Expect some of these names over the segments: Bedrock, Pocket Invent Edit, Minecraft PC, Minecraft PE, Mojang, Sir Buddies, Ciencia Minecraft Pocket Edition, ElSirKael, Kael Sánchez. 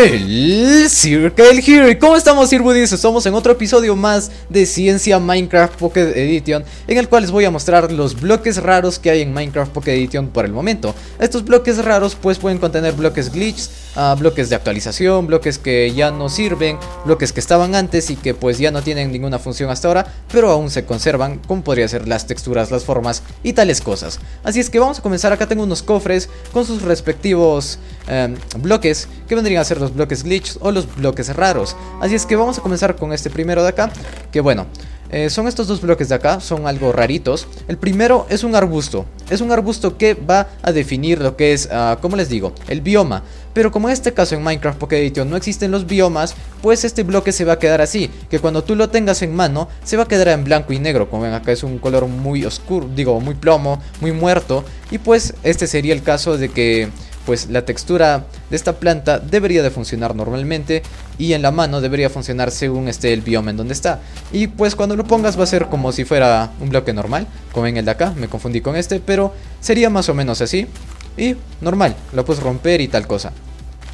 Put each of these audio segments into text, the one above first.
ElSirKael here. ¿Cómo estamos, Sirbudis? Estamos en otro episodio más de Ciencia Minecraft Pocket Edition, en el cual les voy a mostrar los bloques raros que hay en Minecraft Pocket Edition por el momento. Estos bloques raros pues pueden contener bloques glitch, bloques de actualización, bloques que ya no sirven, bloques que estaban antes y que pues ya no tienen ninguna función hasta ahora, pero aún se conservan, como podría ser las texturas, las formas y tales cosas. Así es que vamos a comenzar. Acá tengo unos cofres con sus respectivos bloques, que vendrían a ser los bloques glitch o los bloques raros. Así es que vamos a comenzar con este primero de acá, que bueno, son estos dos bloques de acá, son algo raritos. El primero es un arbusto. Es un arbusto que va a definir lo que es, como les digo, el bioma. Pero como en este caso en Minecraft Pocket Edition no existen los biomas, pues este bloque se va a quedar así, que cuando tú lo tengas en mano se va a quedar en blanco y negro. Como ven, acá es un color muy oscuro, digo, muy plomo, muy muerto. Y pues este sería el caso de que pues la textura de esta planta debería de funcionar normalmente, y en la mano debería funcionar según esté el bioma en donde está. Y pues cuando lo pongas va a ser como si fuera un bloque normal, como en el de acá, me confundí con este, pero sería más o menos así. Y normal, lo puedes romper y tal cosa.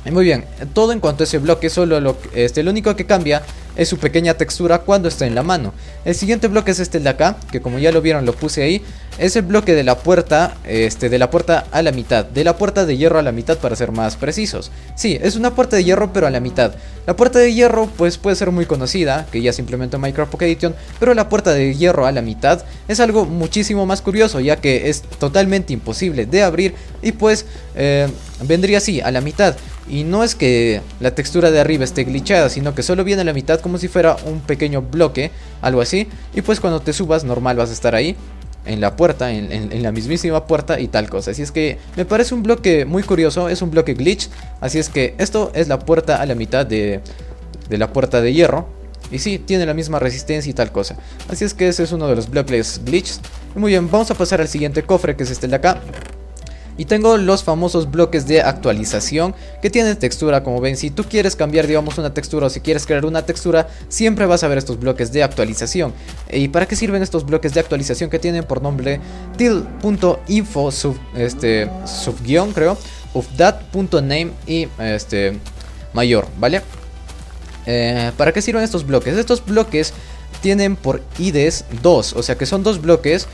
Y muy bien, todo en cuanto a ese bloque, solo lo único que cambia es su pequeña textura cuando está en la mano. El siguiente bloque es este de acá, que como ya lo vieron lo puse ahí. Es el bloque de la puerta, de la puerta a la mitad, de la puerta de hierro a la mitad para ser más precisos. Sí, es una puerta de hierro pero a la mitad. La puerta de hierro pues puede ser muy conocida, que ya se implementó en Minecraft Pocket Edition, pero la puerta de hierro a la mitad es algo muchísimo más curioso, ya que es totalmente imposible de abrir y pues vendría así, a la mitad. Y no es que la textura de arriba esté glitchada, sino que solo viene a la mitad como si fuera un pequeño bloque, algo así. Y pues cuando te subas normal vas a estar ahí, en la puerta, en la mismísima puerta y tal cosa. Así es que me parece un bloque muy curioso, es un bloque glitch. Así es que esto es la puerta a la mitad de la puerta de hierro. Y sí, tiene la misma resistencia y tal cosa. Así es que ese es uno de los bloques glitch. Muy bien, vamos a pasar al siguiente cofre, que es este de acá. Y tengo los famosos bloques de actualización que tienen textura. Como ven, si tú quieres cambiar, digamos, una textura, o si quieres crear una textura, siempre vas a ver estos bloques de actualización. ¿Y para qué sirven estos bloques de actualización que tienen por nombre till.info subguión, creo, ufdat.name y mayor, ¿vale? ¿Para qué sirven estos bloques? Estos bloques tienen por IDs 2, o sea que son dos bloques.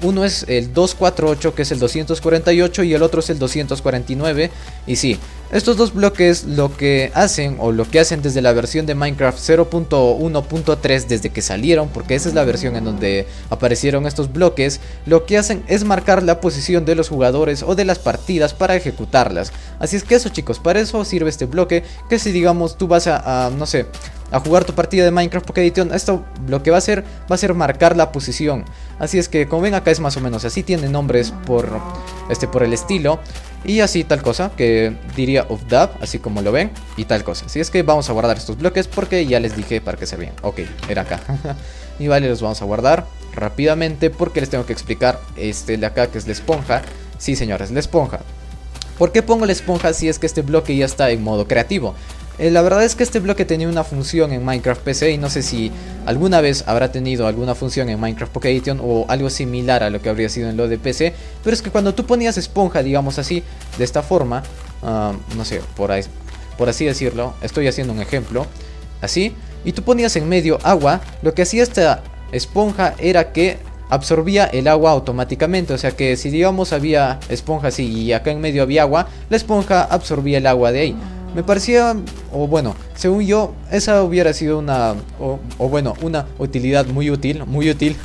Uno es el 248, que es el 248, y el otro es el 249. Y sí, estos dos bloques lo que hacen, o lo que hacen desde la versión de Minecraft 0.1.3, desde que salieron, porque esa es la versión en donde aparecieron estos bloques, lo que hacen es marcar la posición de los jugadores o de las partidas para ejecutarlas. Así es que eso, chicos, para eso sirve este bloque, que si digamos tú vas a no sé, a jugar tu partida de Minecraft Pocket Edition, esto lo que va a ser marcar la posición. Así es que como ven acá es más o menos así, tiene nombres por el estilo y así tal cosa, que diría ufdab, así como lo ven y tal cosa. Así es que vamos a guardar estos bloques porque ya les dije para que se vean. Ok, era acá. Y vale, los vamos a guardar rápidamente porque les tengo que explicar este de acá, que es la esponja. Sí, señores, la esponja. ¿Por qué pongo la esponja si es que este bloque ya está en modo creativo? La verdad es que este bloque tenía una función en Minecraft PC y no sé si alguna vez habrá tenido alguna función en Minecraft Pocket Edition o algo similar a lo que habría sido en lo de PC. Pero es que cuando tú ponías esponja, digamos así, de esta forma, no sé, por así decirlo, estoy haciendo un ejemplo, así, y tú ponías en medio agua, lo que hacía esta esponja era que absorbía el agua automáticamente. O sea que si digamos había esponja así y acá en medio había agua, la esponja absorbía el agua de ahí. Me parecía, o bueno, según yo, esa hubiera sido una, una utilidad muy útil,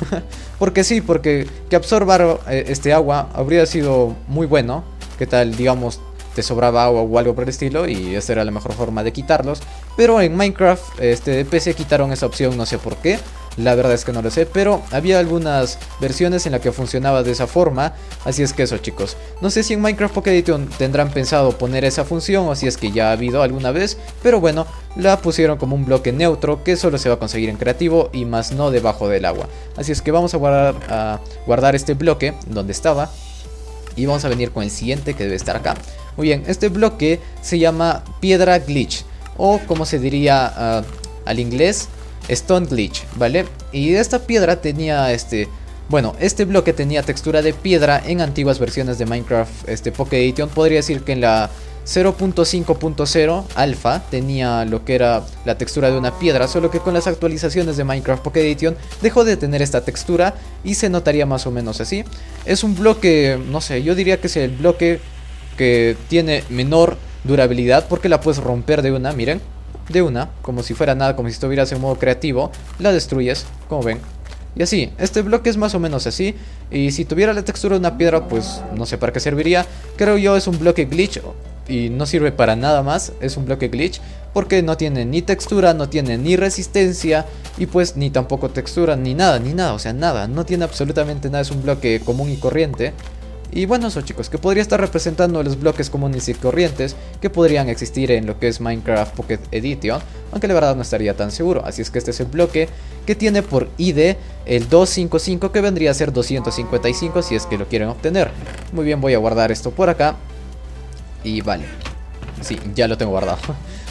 porque sí, porque que absorbar este agua habría sido muy bueno. ¿Qué tal, digamos, te sobraba agua o algo por el estilo? Y esa era la mejor forma de quitarlos, pero en Minecraft de PC quitaron esa opción, no sé por qué. La verdad es que no lo sé, pero había algunas versiones en las que funcionaba de esa forma. Así es que eso, chicos. No sé si en Minecraft Pocket Edition tendrán pensado poner esa función o si es que ya ha habido alguna vez. Pero bueno, la pusieron como un bloque neutro que solo se va a conseguir en creativo y más no debajo del agua. Así es que vamos a guardar este bloque donde estaba. Y vamos a venir con el siguiente, que debe estar acá. Muy bien, este bloque se llama piedra glitch, o como se diría al inglés, stone glitch, ¿vale? Y esta piedra tenía bueno, este bloque tenía textura de piedra en antiguas versiones de Minecraft Pocket Edition. Podría decir que en la 0.5.0 alfa tenía lo que era la textura de una piedra, solo que con las actualizaciones de Minecraft Pocket Edition dejó de tener esta textura y se notaría más o menos así. Es un bloque, no sé, yo diría que es el bloque que tiene menor durabilidad porque la puedes romper de una, miren, de una, como si fuera nada, como si estuvieras en modo creativo, la destruyes, como ven. Y así, este bloque es más o menos así. Y si tuviera la textura de una piedra, pues no sé para qué serviría. Creo yo es un bloque glitch y no sirve para nada más, es un bloque glitch porque no tiene ni textura, no tiene ni resistencia y pues ni tampoco textura, ni nada, o sea nada, no tiene absolutamente nada, es un bloque común y corriente. Y bueno, eso chicos, que podría estar representando los bloques comunes y corrientes que podrían existir en lo que es Minecraft Pocket Edition, aunque la verdad no estaría tan seguro. Así es que este es el bloque que tiene por ID el 255, que vendría a ser 255 si es que lo quieren obtener. Muy bien, voy a guardar esto por acá. Y vale, sí, ya lo tengo guardado.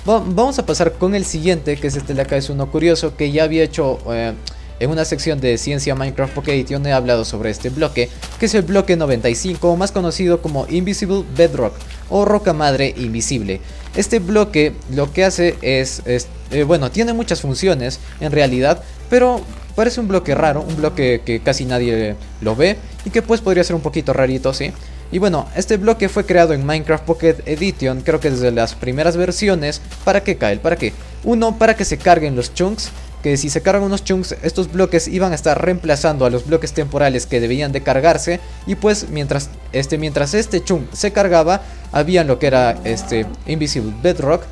Vamos a pasar con el siguiente, que es este de acá, es uno curioso que ya había hecho en una sección de Ciencia Minecraft Pocket Edition. He hablado sobre este bloque, que es el bloque 95, más conocido como Invisible Bedrock o roca madre invisible. Este bloque lo que hace es bueno, tiene muchas funciones en realidad, pero parece un bloque raro, un bloque que casi nadie lo ve y que pues podría ser un poquito rarito, sí. Y bueno, este bloque fue creado en Minecraft Pocket Edition, creo que desde las primeras versiones. ¿Para qué, Kael? ¿Para qué? Uno, para que se carguen los chunks, que si se cargan unos chunks, estos bloques iban a estar reemplazando a los bloques temporales que debían de cargarse. Y pues mientras este chunk se cargaba, había lo que era este Invisible Bedrock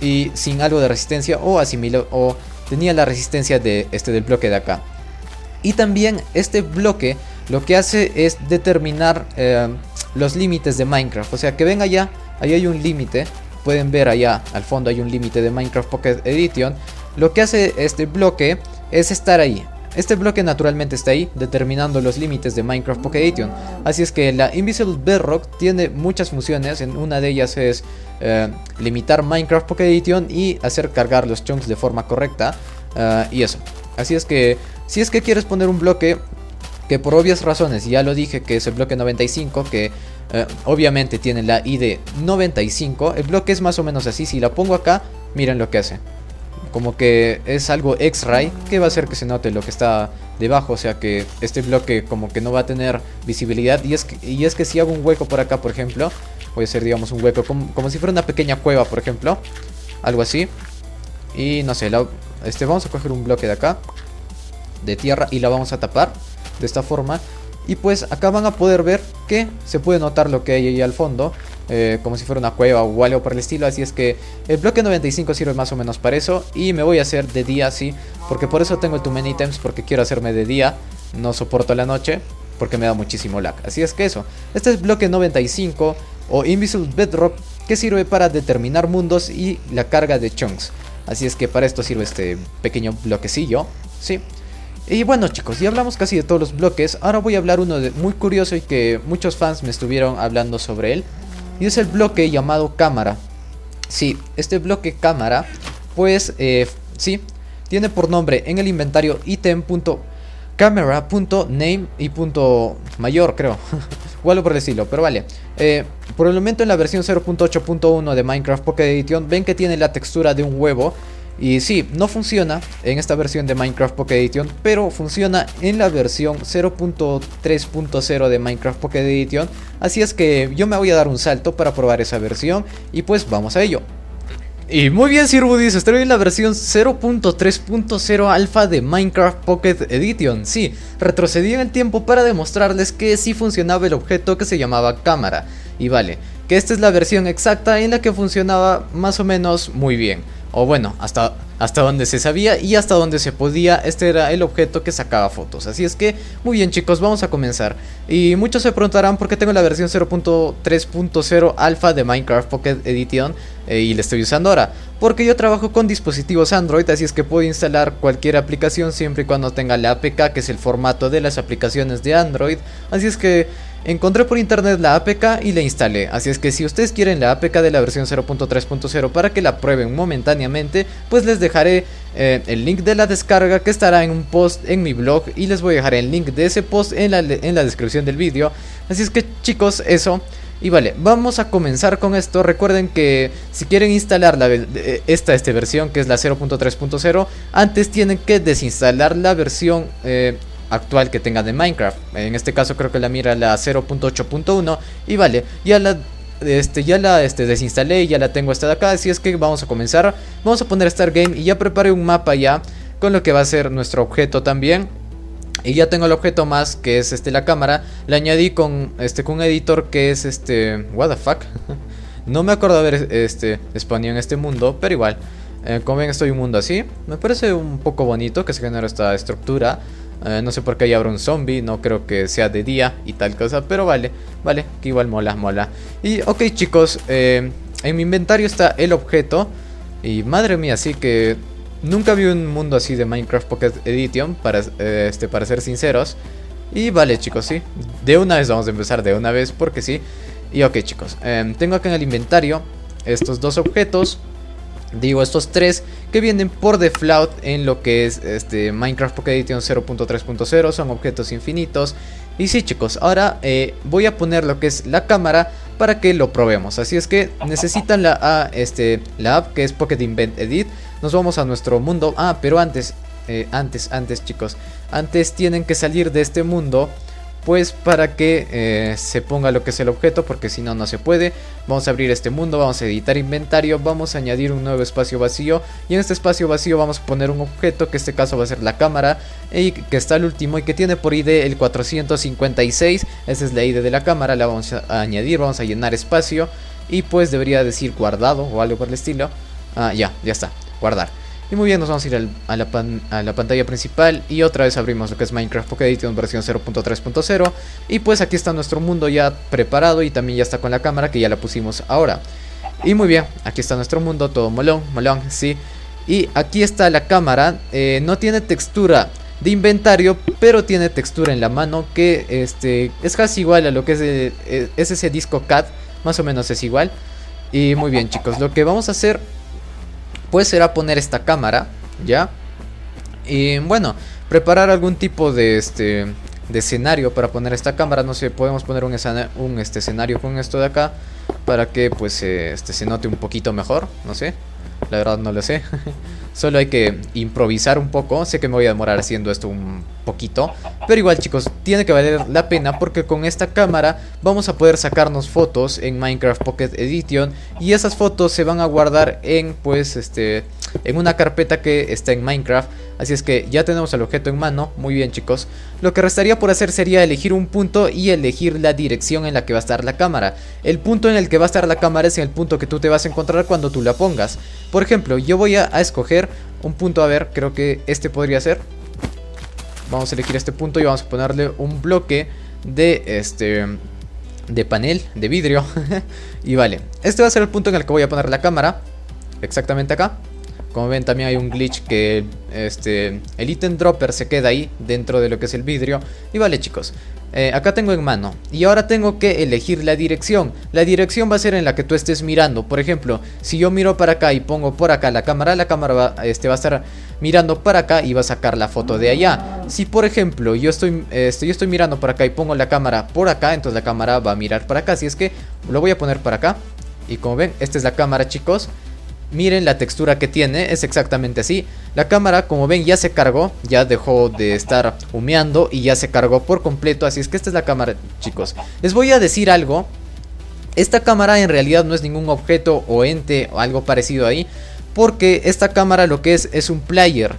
y sin algo de resistencia o tenía la resistencia de del bloque de acá. Y también este bloque lo que hace es determinar los límites de Minecraft. O sea que ven allá, ahí hay un límite. Pueden ver allá al fondo hay un límite de Minecraft Pocket Edition. Lo que hace este bloque es estar ahí. Este bloque naturalmente está ahí, determinando los límites de Minecraft Pocket Edition. Así es que la Invisible Bedrock tiene muchas funciones. Una de ellas es limitar Minecraft Pocket Edition y hacer cargar los chunks de forma correcta. Y eso. Así es que si es que quieres poner un bloque que por obvias razones, ya lo dije, que es el bloque 95, que obviamente tiene la ID 95. El bloque es más o menos así. Si la pongo acá, miren lo que hace. Como que es algo X-Ray que va a hacer que se note lo que está debajo. O sea que este bloque como que no va a tener visibilidad. Y es que si hago un hueco por acá, por ejemplo, voy a hacer digamos un hueco como si fuera una pequeña cueva, por ejemplo, algo así. Y no sé, vamos a coger un bloque de acá de tierra y la vamos a tapar de esta forma. Y pues acá van a poder ver que se puede notar lo que hay ahí al fondo, como si fuera una cueva o algo por el estilo. Así es que el bloque 95 sirve más o menos para eso. Y me voy a hacer de día, sí, porque por eso tengo el Too Many Items, porque quiero hacerme de día. No soporto la noche porque me da muchísimo lag. Así es que eso, este es bloque 95 o Invisible Bedrock, que sirve para determinar mundos y la carga de chunks. Así es que para esto sirve este pequeño bloquecillo, sí. Y bueno chicos, ya hablamos casi de todos los bloques. Ahora voy a hablar uno muy curioso y que muchos fans me estuvieron hablando sobre él. Y es el bloque llamado cámara. Sí, este bloque cámara, pues sí, tiene por nombre en el inventario item.camera.name y punto mayor, creo. O algo por el estilo, pero vale. Por el momento en la versión 0.8.1 de Minecraft Pocket Edition, ven que tiene la textura de un huevo. Y sí, no funciona en esta versión de Minecraft Pocket Edition, pero funciona en la versión 0.3.0 de Minecraft Pocket Edition. Así es que yo me voy a dar un salto para probar esa versión y pues vamos a ello. Y muy bien, Sir Budis, estoy en la versión 0.3.0 alfa de Minecraft Pocket Edition. Sí, retrocedí en el tiempo para demostrarles que sí funcionaba el objeto que se llamaba cámara. Y vale, que esta es la versión exacta en la que funcionaba más o menos muy bien. O bueno, hasta donde se sabía y hasta donde se podía, este era el objeto que sacaba fotos. Así es que, muy bien chicos, vamos a comenzar. Y muchos se preguntarán por qué tengo la versión 0.3.0 alfa de Minecraft Pocket Edition y la estoy usando ahora. Porque yo trabajo con dispositivos Android, así es que puedo instalar cualquier aplicación siempre y cuando tenga la APK, que es el formato de las aplicaciones de Android. Así es que encontré por internet la APK y la instalé. Así es que si ustedes quieren la APK de la versión 0.3.0 para que la prueben momentáneamente, pues les dejaré el link de la descarga, que estará en un post en mi blog, y les voy a dejar el link de ese post en la descripción del vídeo. Así es que chicos, eso. Y vale, vamos a comenzar con esto. Recuerden que si quieren instalar esta versión, que es la 0.3.0, antes tienen que desinstalar la versión actual que tengan de Minecraft. En este caso creo que la mira la 0.8.1. y vale, ya la desinstalé y ya la tengo esta de acá. Así es que vamos a comenzar. Vamos a poner Start Game y ya preparé un mapa ya con lo que va a ser nuestro objeto también. Y ya tengo el objeto más, que es la cámara. La añadí con un editor que es what the fuck. No me acuerdo haber expandido en este mundo, pero igual. Como ven, estoy en un mundo así. Me parece un poco bonito que se genere esta estructura. No sé por qué ahí habrá un zombie, no creo que sea de día y tal cosa, pero vale, vale, que igual mola. Y ok, chicos, en mi inventario está el objeto. Y madre mía, así que nunca vi un mundo así de Minecraft Pocket Edition, para ser sinceros. Y vale, chicos, sí, de una vez vamos a empezar de una vez, porque sí. Y ok, chicos, tengo acá en el inventario estos dos objetos. Digo, estos tres que vienen por default en lo que es Minecraft Pocket Edition 0.3.0. Son objetos infinitos. Y sí, chicos, ahora voy a poner lo que es la cámara para que lo probemos. Así es que necesitan la app que es Pocket Invent Edit. Nos vamos a nuestro mundo. Ah, pero antes, chicos, antes tienen que salir de este mundo, pues para que se ponga lo que es el objeto, porque si no, no se puede. Vamos a abrir este mundo, vamos a editar inventario, vamos a añadir un nuevo espacio vacío. Y en este espacio vacío vamos a poner un objeto, que en este caso va a ser la cámara, y que está al último y que tiene por ID el 456. Esa es la ID de la cámara, la vamos a añadir, vamos a llenar espacio. Y pues debería decir guardado o algo por el estilo. Ah, ya está, guardar. Y muy bien, nos vamos a ir a la pantalla principal. Y otra vez abrimos lo que es Minecraft Pocket Edition versión 0.3.0. Y pues aquí está nuestro mundo ya preparado. Y también ya está con la cámara, que ya la pusimos ahora. Y muy bien, aquí está nuestro mundo, todo molón, sí. Y aquí está la cámara. No tiene textura de inventario, pero tiene textura en la mano, que es casi igual a lo que es ese disco CAD. Más o menos es igual. Y muy bien, chicos, lo que vamos a hacer pues será poner esta cámara, ¿ya? Y bueno, preparar algún tipo de escenario para poner esta cámara. No sé, podemos poner un escenario con esto de acá, para que pues se note un poquito mejor. No sé, la verdad no lo sé. Solo hay que improvisar un poco. Sé que me voy a demorar haciendo esto un poquito, pero igual, chicos, tiene que valer la pena, porque con esta cámara vamos a poder sacarnos fotos en Minecraft Pocket Edition. Y esas fotos se van a guardar en una carpeta que está en Minecraft. Así es que ya tenemos el objeto en mano. Muy bien, chicos, lo que restaría por hacer sería elegir un punto y elegir la dirección en la que va a estar la cámara. El punto en el que va a estar la cámara es en el punto que tú te vas a encontrar cuando tú la pongas. Por ejemplo, yo voy a escoger un punto, a ver, creo que este podría ser. Vamos a elegir este punto y vamos a ponerle un bloque de panel de vidrio. Y vale, este va a ser el punto en el que voy a poner la cámara, exactamente acá. Como ven, también hay un glitch que el ítem dropper se queda ahí dentro de lo que es el vidrio. Y vale, chicos, acá tengo en mano. Y ahora tengo que elegir la dirección. La dirección va a ser en la que tú estés mirando. Por ejemplo, si yo miro para acá y pongo por acá la cámara va a estar mirando para acá y va a sacar la foto de allá. Si por ejemplo yo estoy mirando para acá y pongo la cámara por acá, entonces la cámara va a mirar para acá. Así es que lo voy a poner para acá. Y como ven, esta es la cámara, chicos. Miren la textura que tiene, es exactamente así. La cámara, como ven, ya se cargó, ya dejó de estar humeando y ya se cargó por completo. Así es que esta es la cámara, chicos. Les voy a decir algo. Esta cámara en realidad no es ningún objeto o ente o algo parecido ahí, porque esta cámara lo que es un player.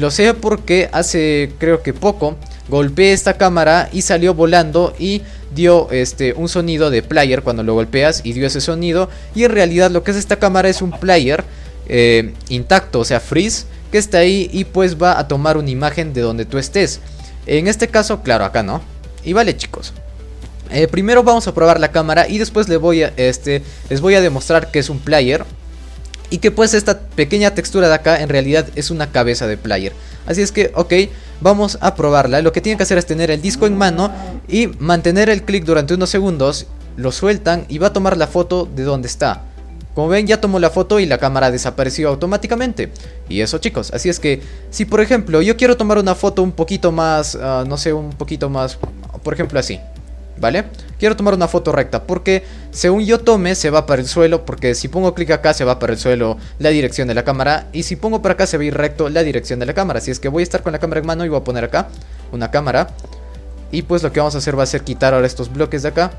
Lo sé porque hace creo que poco golpeé esta cámara y salió volando y dio un sonido de player cuando lo golpeas, y dio ese sonido. Y en realidad lo que es esta cámara es un player intacto, o sea freeze, que está ahí y pues va a tomar una imagen de donde tú estés. En este caso, claro, acá no. Y vale, chicos, primero vamos a probar la cámara y después les voy a demostrar que es un player. Y que pues esta pequeña textura de acá en realidad es una cabeza de player. Así es que, ok, vamos a probarla. Lo que tienen que hacer es tener el disco en mano y mantener el clic durante unos segundos. Lo sueltan y va a tomar la foto de donde está. Como ven, ya tomó la foto y la cámara desapareció automáticamente. Y eso, chicos, así es que si por ejemplo yo quiero tomar una foto un poquito más, no sé, un poquito más, por ejemplo así. ¿vale? Quiero tomar una foto recta porque según yo tome se va para el suelo, porque si pongo clic acá se va para el suelo la dirección de la cámara, y si pongo para acá se va a ir recto la dirección de la cámara. Así es que voy a estar con la cámara en mano y voy a poner acá una cámara. Y pues lo que vamos a hacer va a ser quitar ahora estos bloques de acá.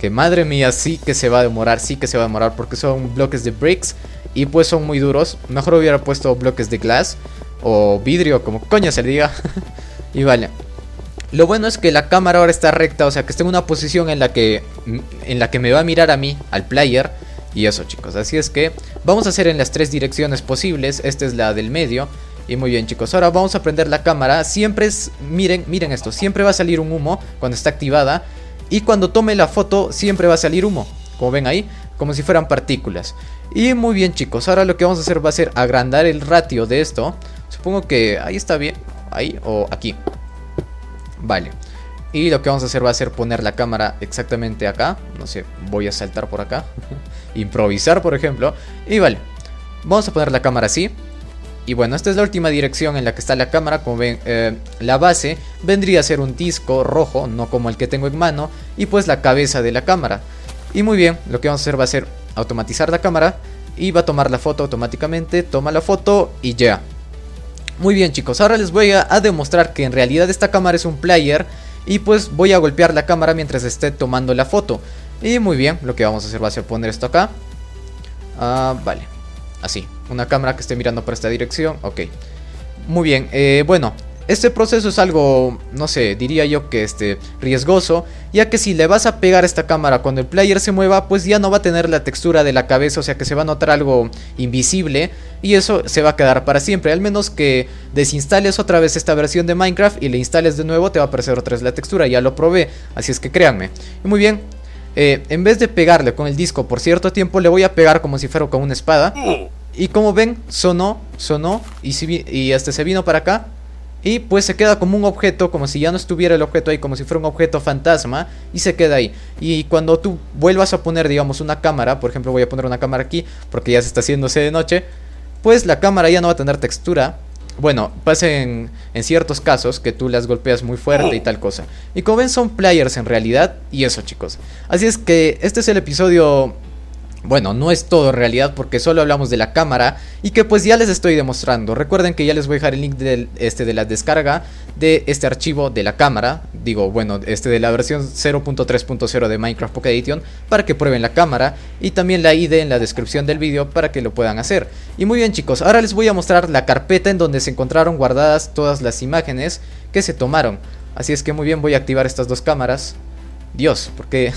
Que madre mía, sí que se va a demorar, sí que se va a demorar, porque son bloques de bricks y pues son muy duros. Mejor hubiera puesto bloques de glass o vidrio, como coño se le diga. Y vale. Lo bueno es que la cámara ahora está recta, o sea que está en una posición en la que me va a mirar a mí, al player. Y eso, chicos, así es que vamos a hacer en las tres direcciones posibles. Esta es la del medio. Y muy bien, chicos, ahora vamos a prender la cámara. Siempre es, miren esto, siempre va a salir un humo cuando está activada. Y cuando tome la foto siempre va a salir humo, como ven ahí, como si fueran partículas. Y muy bien, chicos, ahora lo que vamos a hacer va a ser agrandar el ratio de esto. Supongo que ahí está bien, ahí o aquí. Vale. Y lo que vamos a hacer va a ser poner la cámara exactamente acá. No sé, voy a saltar por acá. Improvisar, por ejemplo. Y vale, vamos a poner la cámara así. Y bueno, esta es la última dirección en la que está la cámara. Como ven, la base vendría a ser un disco rojo, no como el que tengo en mano. Y pues la cabeza de la cámara. Y muy bien, lo que vamos a hacer va a ser automatizar la cámara. Y va a tomar la foto automáticamente. Toma la foto y ya. Muy bien, chicos, ahora les voy a demostrar que en realidad esta cámara es un player. Y pues voy a golpear la cámara mientras esté tomando la foto. Y muy bien, lo que vamos a hacer va a ser poner esto acá. Vale, así. Una cámara que esté mirando para esta dirección. Ok. Muy bien. Bueno, este proceso es algo, no sé, diría yo que riesgoso. Ya que si le vas a pegar esta cámara cuando el player se mueva, pues ya no va a tener la textura de la cabeza. O sea que se va a notar algo invisible. Y eso se va a quedar para siempre. Al menos que desinstales otra vez esta versión de Minecraft y le instales de nuevo, te va a aparecer otra vez la textura. Ya lo probé. Así es que créanme. Y muy bien. En vez de pegarle con el disco por cierto tiempo, le voy a pegar como si fuera con una espada. Y como ven, sonó y se vino para acá. Y pues se queda como un objeto, como si ya no estuviera el objeto ahí, como si fuera un objeto fantasma. Y se queda ahí. Y cuando tú vuelvas a poner, digamos, una cámara, por ejemplo voy a poner una cámara aquí, porque ya se está haciéndose de noche, pues la cámara ya no va a tener textura. Bueno, pasa en ciertos casos que tú las golpeas muy fuerte y tal cosa. Y como ven, son players en realidad. Y eso, chicos. Así es que este es el episodio. Bueno, no es todo en realidad porque solo hablamos de la cámara y que pues ya les estoy demostrando. Recuerden que ya les voy a dejar el link de la descarga de este archivo de la cámara. Digo, bueno, de la versión 0.3.0 de Minecraft Pocket Edition para que prueben la cámara. Y también la ID en la descripción del vídeo para que lo puedan hacer. Y muy bien, chicos, ahora les voy a mostrar la carpeta en donde se encontraron guardadas todas las imágenes que se tomaron. Así es que muy bien, voy a activar estas dos cámaras. Dios, porque...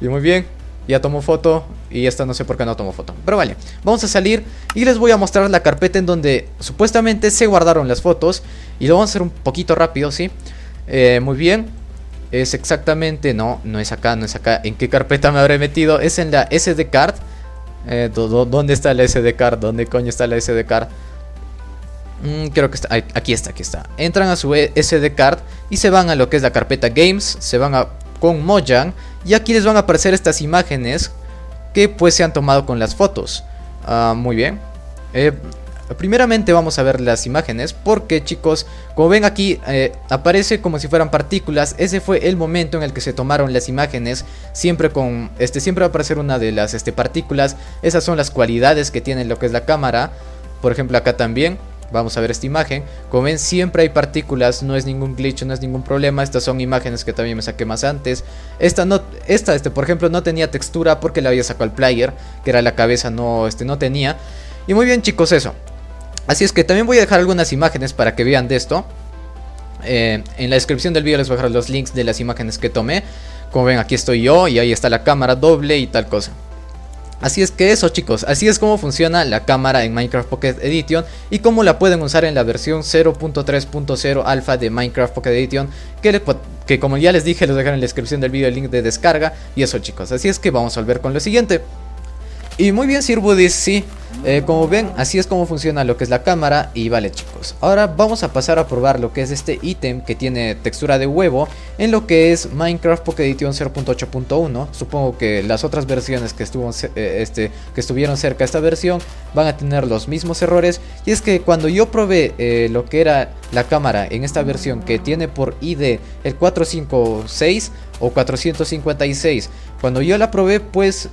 Y muy bien. Ya tomó foto y esta no sé por qué no tomó foto. Pero vale, vamos a salir y les voy a mostrar la carpeta en donde supuestamente se guardaron las fotos. Y lo vamos a hacer un poquito rápido, ¿sí? Muy bien. Es exactamente... No es acá, no es acá. ¿En qué carpeta me habré metido? Es en la SD card. ¿Dónde está la SD card? ¿Dónde coño está la SD card? Creo que está... Aquí está, aquí está. Entran a su SD card y se van a lo que es la carpeta Games. Se van a... con Mojang. Y aquí les van a aparecer estas imágenes que pues se han tomado con las fotos. Muy bien. Primeramente vamos a ver las imágenes. Porque, chicos, como ven aquí, aparece como si fueran partículas. Ese fue el momento en el que se tomaron las imágenes. Siempre con siempre va a aparecer una de las partículas. Esas son las cualidades que tiene lo que es la cámara. Por ejemplo, acá también vamos a ver esta imagen. Como ven, siempre hay partículas, no es ningún glitch, no es ningún problema. Estas son imágenes que también me saqué más antes. Esta por ejemplo no tenía textura porque la había sacado al player, que era la cabeza, no tenía. Y muy bien, chicos, eso. Así es que también voy a dejar algunas imágenes para que vean de esto. En la descripción del video les voy a dejar los links de las imágenes que tomé. Como ven, aquí estoy yo y ahí está la cámara doble y tal cosa. Así es que eso, chicos, así es como funciona la cámara en Minecraft Pocket Edition y cómo la pueden usar en la versión 0.3.0 alfa de Minecraft Pocket Edition, que como ya les dije, los dejaré en la descripción del video el link de descarga. Y eso, chicos, así es que vamos a volver con lo siguiente. Y muy bien, Sir Budis, sí, Como ven, así es como funciona lo que es la cámara. Y vale chicos, ahora vamos a pasar a probar lo que es este ítem que tiene textura de huevo en lo que es Minecraft Pocket Edition 0.8.1. Supongo que las otras versiones que estuvieron cerca de esta versión van a tener los mismos errores. Y es que cuando yo probé lo que era la cámara en esta versión que tiene por ID el 456 o 456, cuando yo la probé pues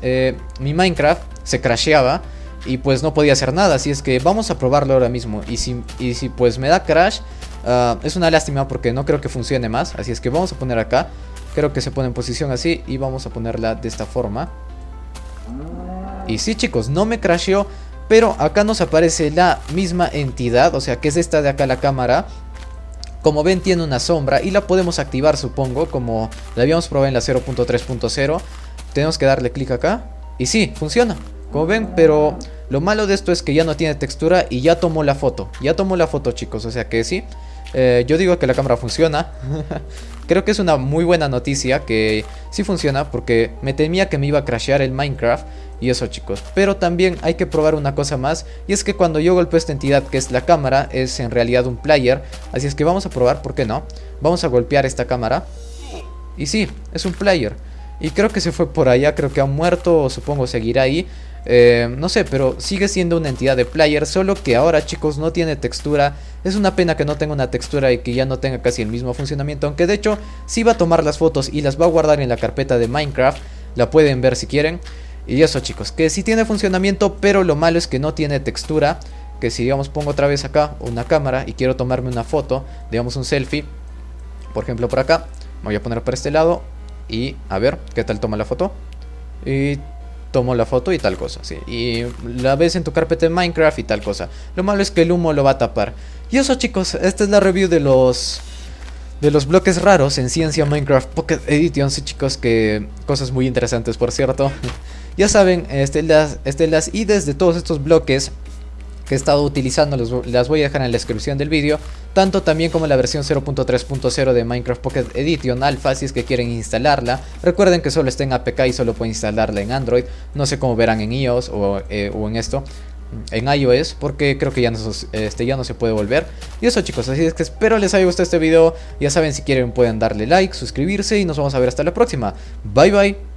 mi Minecraft se crasheaba y pues no podía hacer nada, así es que vamos a probarlo ahora mismo. Y si pues me da crash, es una lástima porque no creo que funcione más. Así es que vamos a poner acá, creo que se pone en posición así y vamos a ponerla de esta forma. Y sí chicos, no me crasheó, pero acá nos aparece la misma entidad, o sea que es esta de acá la cámara. Como ven tiene una sombra y la podemos activar supongo, como la habíamos probado en la 0.3.0. Tenemos que darle clic acá y sí, funciona. Como ven, pero lo malo de esto es que ya no tiene textura y ya tomó la foto. Ya tomó la foto chicos, o sea que sí, yo digo que la cámara funciona. Creo que es una muy buena noticia que sí funciona, porque me temía que me iba a crashear el Minecraft y eso chicos. Pero también hay que probar una cosa más, y es que cuando yo golpeo esta entidad que es la cámara, es en realidad un player. Así es que vamos a probar, ¿por qué no? Vamos a golpear esta cámara y sí, es un player. Y creo que se fue por allá, creo que ha muerto o supongo seguirá ahí. No sé, pero sigue siendo una entidad de player, solo que ahora chicos no tiene textura. Es una pena que no tenga una textura y que ya no tenga casi el mismo funcionamiento, aunque de hecho sí va a tomar las fotos y las va a guardar en la carpeta de Minecraft. La pueden ver si quieren. Y eso chicos, que sí tiene funcionamiento, pero lo malo es que no tiene textura. Que si digamos pongo otra vez acá una cámara y quiero tomarme una foto, digamos un selfie, por ejemplo por acá, me voy a poner por este lado y a ver qué tal toma la foto. Y tomo la foto y tal cosa, sí. Y la ves en tu carpeta de Minecraft y tal cosa. Lo malo es que el humo lo va a tapar. Y eso chicos, esta es la review de los bloques raros en Ciencia Minecraft Pocket Edition. Sí chicos, que cosas muy interesantes por cierto. Ya saben, las IDs de todos estos bloques que he estado utilizando las voy a dejar en la descripción del vídeo, tanto también como la versión 0.3.0 de Minecraft Pocket Edition Alpha, si es que quieren instalarla. Recuerden que solo está en APK y solo pueden instalarla en Android, no sé cómo verán en iOS o en esto, en iOS, porque creo que ya no se puede volver. Y eso chicos, así es que espero les haya gustado este video, ya saben, si quieren pueden darle like, suscribirse y nos vamos a ver hasta la próxima. Bye bye.